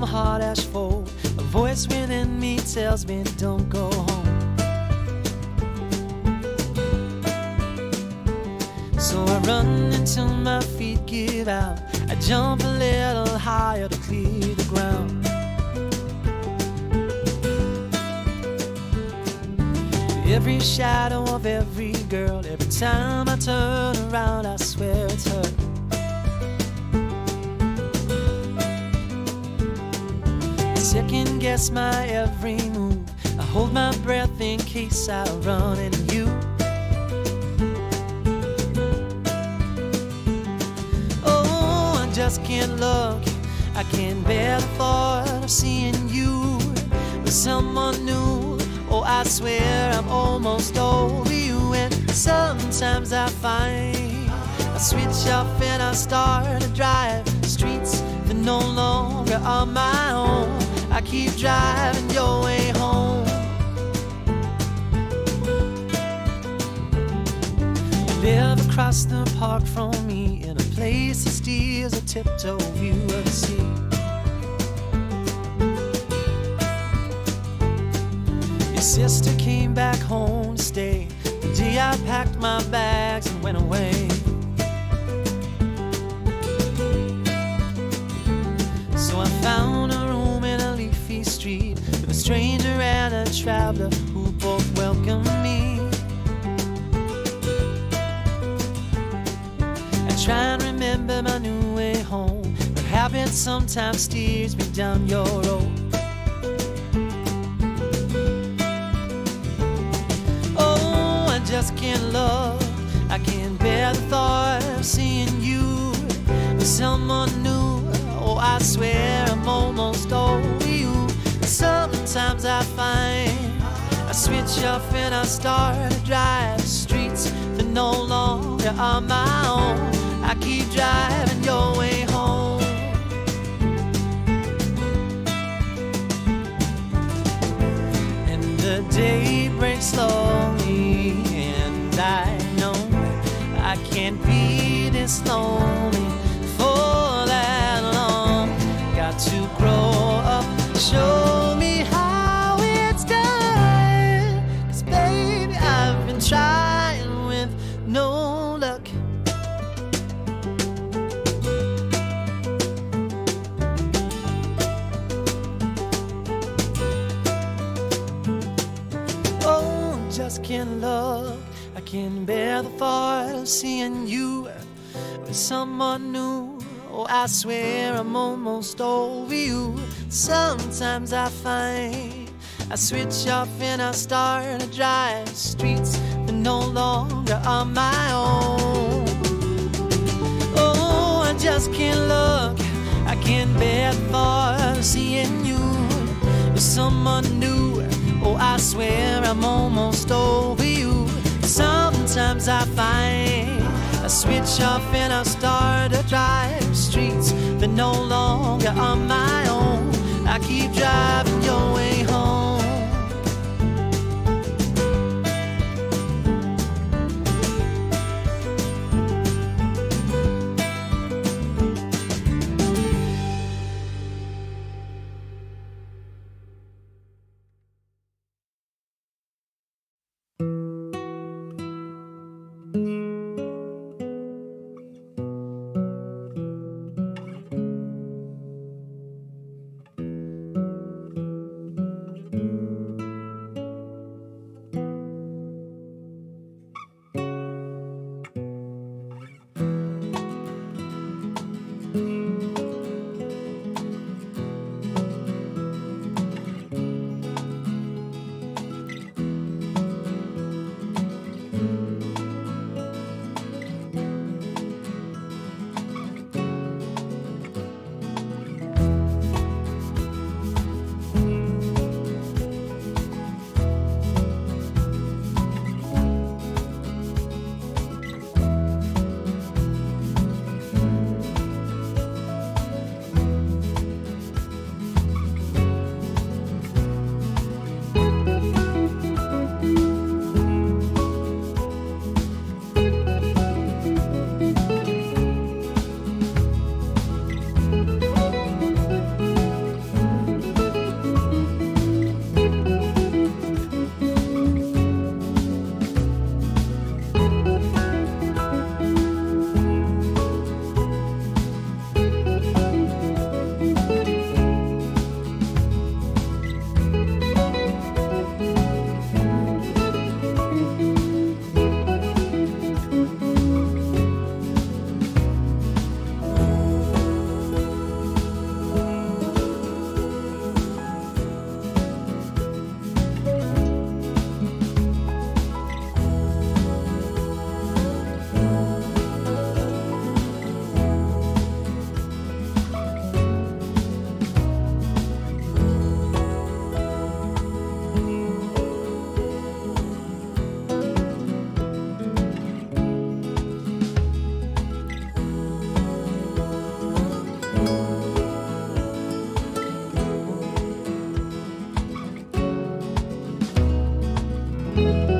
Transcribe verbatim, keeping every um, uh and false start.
warm heart asphalt. A voice within me tells me don't go home. So I run until my feet give out. I jump a little higher to clear the ground. Every shadow of every girl, every time I turn around, I swear it's her. I second guess my every move. I hold my breath in case I run into you. Oh, I just can't look. I can't bear the thought of seeing you with someone new. Oh, I swear I'm almost over you. And sometimes I find I switch off and I start to drive streets that no longer are my own. I keep driving your way home. You live across the park from me in a place that steals a tiptoe view of the sea. Your sister came back home to stay the day I packed my bags and went away. So I found a room in a leafy street with a stranger and a traveler who both welcomed me. I try and remember my new way home, but habit sometimes steers me down your road. I just can't love, I can't bear the thought of seeing you with someone new. Oh, I swear I'm almost over you. Sometimes I find I switch off and I start to drive streets that no longer are my own. I keep driving your way home. And the day breaks slowly, I know I can't be this lonely for that long. Got to grow up, show me how it's done. 'Cause baby, I've been trying with no luck. Oh, I just can't love. I can't bear the thought of seeing you with someone new. Oh, I swear I'm almost over you. Sometimes I find I switch off and I start to drive streets that no longer are my own. Oh, I just can't look. I can't bear the thought of seeing you with someone new. Oh, I swear I'm almost over you. Sometimes I find I switch off and I start to drive streets that no longer are my own. I keep driving your way home. you.